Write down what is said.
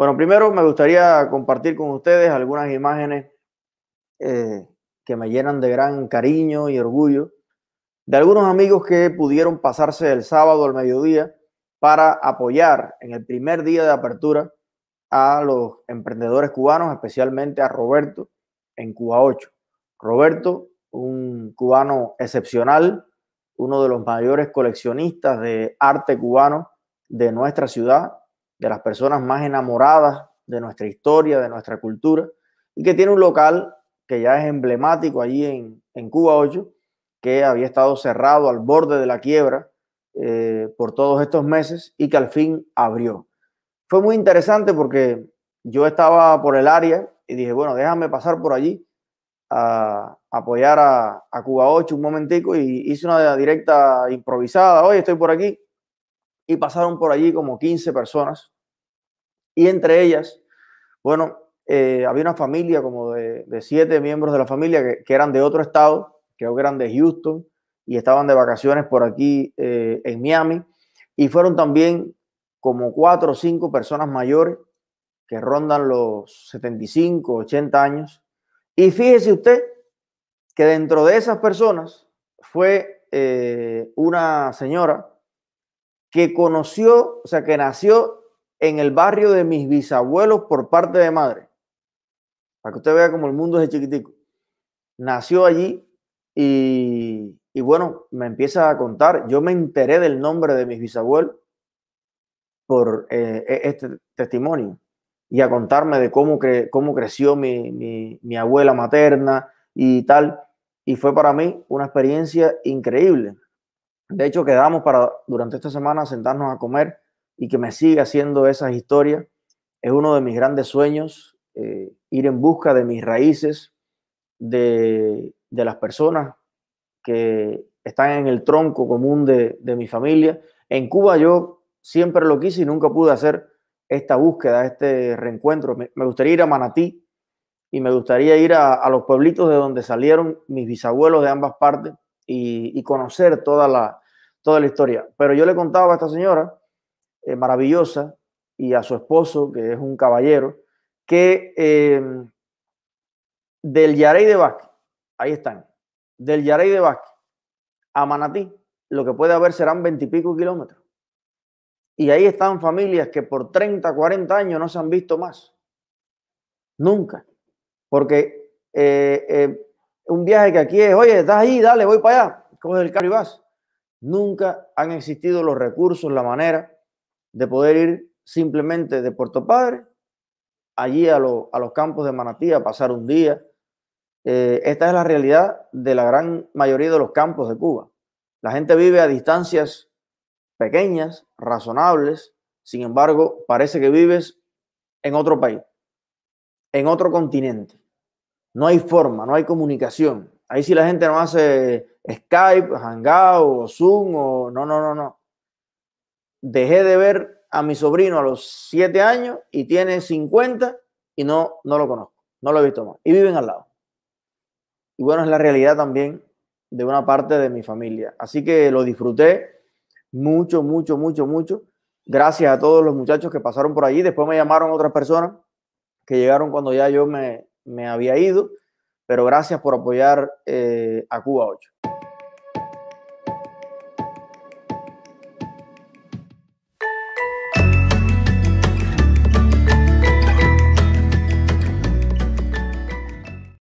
Bueno, primero me gustaría compartir con ustedes algunas imágenes que me llenan de gran cariño y orgullo de algunos amigos que pudieron pasarse el sábado al mediodía para apoyar en el primer día de apertura a los emprendedores cubanos, especialmente a Roberto en Cuba Ocho. Roberto, un cubano excepcional, uno de los mayores coleccionistas de arte cubano de nuestra ciudad, de las personas más enamoradas de nuestra historia, de nuestra cultura, y que tiene un local que ya es emblemático allí en Cuba 8, que había estado cerrado al borde de la quiebra por todos estos meses y que al fin abrió. Fue muy interesante porque yo estaba por el área y dije, bueno, déjame pasar por allí a apoyar a Cuba 8 un momentico, y hice una directa improvisada, oye, estoy por aquí, y pasaron por allí como 15 personas, y entre ellas, bueno, había una familia como de 7 miembros de la familia que eran de otro estado, creo que eran de Houston, y estaban de vacaciones por aquí en Miami, y fueron también como 4 o 5 personas mayores que rondan los 75, 80 años, y fíjese usted que dentro de esas personas fue una señora que conoció, o sea, que nació en el barrio de mis bisabuelos por parte de madre. Para que usted vea como el mundo es de chiquitico. Nació allí y bueno, me empieza a contar. Yo me enteré del nombre de mis bisabuelos por este testimonio y a contarme de cómo creció mi abuela materna y tal. Y fue para mí una experiencia increíble. De hecho, quedamos para durante esta semana sentarnos a comer y que me siga haciendo esas historias. Es uno de mis grandes sueños, ir en busca de mis raíces, de las personas que están en el tronco común de mi familia. En Cuba yo siempre lo quise y nunca pude hacer esta búsqueda, este reencuentro. Me gustaría ir a Manatí y me gustaría ir a los pueblitos de donde salieron mis bisabuelos de ambas partes y conocer toda la historia. Pero yo le contaba a esta señora maravillosa y a su esposo, que es un caballero, que del Yarey de Vázquez, ahí están, del Yarey de Vázquez a Manatí, lo que puede haber serán 20 y pico kilómetros. Y ahí están familias que por 30, 40 años no se han visto más. Nunca. Porque un viaje que aquí es, oye, estás ahí, dale, voy para allá, coges el carro y vas. Nunca han existido los recursos, la manera de poder ir simplemente de Puerto Padre allí a los campos de Manatí a pasar un día. Esta es la realidad de la gran mayoría de los campos de Cuba. La gente vive a distancias pequeñas, razonables, sin embargo, parece que vives en otro país, en otro continente. No hay forma, no hay comunicación. Ahí sí la gente no hace Skype, Hangout o Zoom o no. Dejé de ver a mi sobrino a los 7 años y tiene 50 y no lo conozco, no lo he visto más. Y viven al lado. Y bueno, es la realidad también de una parte de mi familia. Así que lo disfruté mucho, mucho, mucho, mucho. Gracias a todos los muchachos que pasaron por allí. Después me llamaron otras personas que llegaron cuando ya yo me había ido, pero gracias por apoyar a Cuba 8.